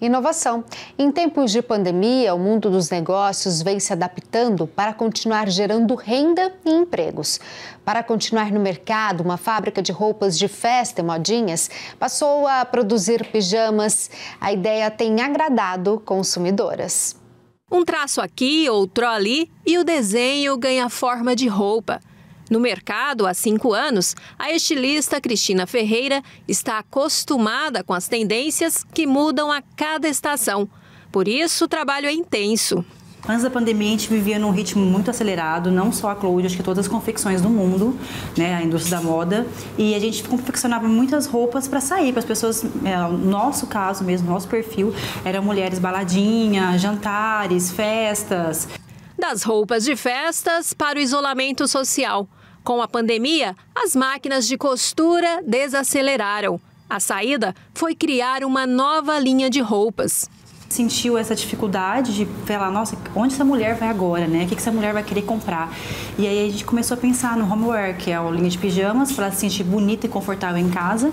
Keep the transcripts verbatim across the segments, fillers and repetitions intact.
Inovação. Em tempos de pandemia, o mundo dos negócios vem se adaptando para continuar gerando renda e empregos. Para continuar no mercado, uma fábrica de roupas de festa e modinhas passou a produzir pijamas. A ideia tem agradado consumidoras. Um traço aqui, outro ali e o desenho ganha forma de roupa. No mercado, há cinco anos, a estilista Cristina Ferreira está acostumada com as tendências que mudam a cada estação. Por isso, o trabalho é intenso. Antes da pandemia, a gente vivia num ritmo muito acelerado, não só a Cloud, acho que todas as confecções do mundo, né, a indústria da moda. E a gente confeccionava muitas roupas para sair, para as pessoas, é, no nosso caso mesmo, nosso perfil, eram mulheres baladinha, jantares, festas. Das roupas de festas para o isolamento social. Com a pandemia, as máquinas de costura desaceleraram. A saída foi criar uma nova linha de roupas. Sentiu essa dificuldade de falar, nossa, onde essa mulher vai agora, né? O que essa mulher vai querer comprar? E aí a gente começou a pensar no homeware, que é a linha de pijamas, para ela se sentir bonita e confortável em casa.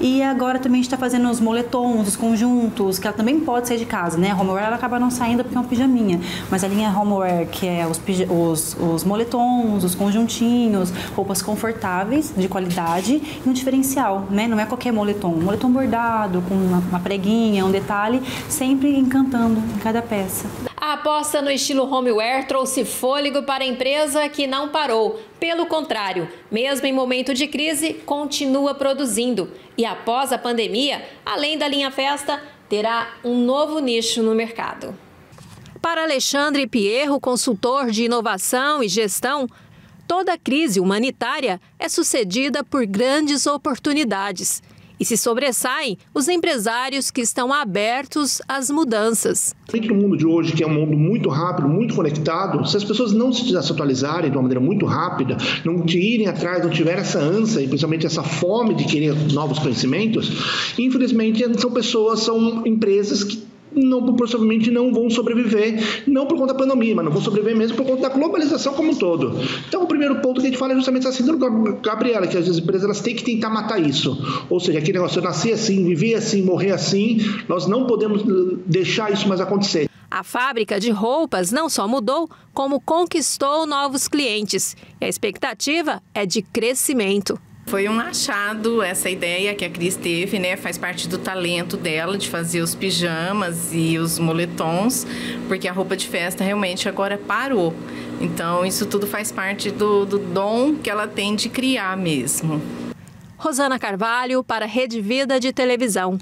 E agora também a gente está fazendo os moletons, os conjuntos, que ela também pode sair de casa, né? A homeware ela acaba não saindo porque é uma pijaminha. Mas a linha homeware, que é os, os, os moletons, os conjuntinhos, roupas confortáveis, de qualidade e um diferencial, né? Não é qualquer moletom. Um moletom bordado, com uma, uma preguinha, um detalhe, sempre encantando em cada peça. A aposta no estilo homeware trouxe fôlego para a empresa que não parou. Pelo contrário, mesmo em momento de crise, continua produzindo. E após a pandemia, além da linha festa, terá um novo nicho no mercado. Para Alexandre Pierro, consultor de inovação e gestão, toda crise humanitária é sucedida por grandes oportunidades. E se sobressaem os empresários que estão abertos às mudanças. O mundo de hoje, que é um mundo muito rápido, muito conectado, se as pessoas não se atualizarem de uma maneira muito rápida, não irem atrás, não tiverem essa ânsia e principalmente essa fome de querer novos conhecimentos, infelizmente são pessoas, são empresas que não, possivelmente não vão sobreviver, não por conta da pandemia, mas não vão sobreviver mesmo por conta da globalização como um todo. Então o primeiro ponto que a gente fala é justamente essa síndrome, Gabriela, que as empresas elas têm que tentar matar isso. Ou seja, aquele negócio, eu nasci assim, vivi assim, morrer assim, nós não podemos deixar isso mais acontecer. A fábrica de roupas não só mudou, como conquistou novos clientes. E a expectativa é de crescimento. Foi um achado essa ideia que a Cris teve, né? Faz parte do talento dela de fazer os pijamas e os moletons, porque a roupa de festa realmente agora parou. Então, isso tudo faz parte do, do dom que ela tem de criar mesmo. Rosana Carvalho para Rede Vida de Televisão.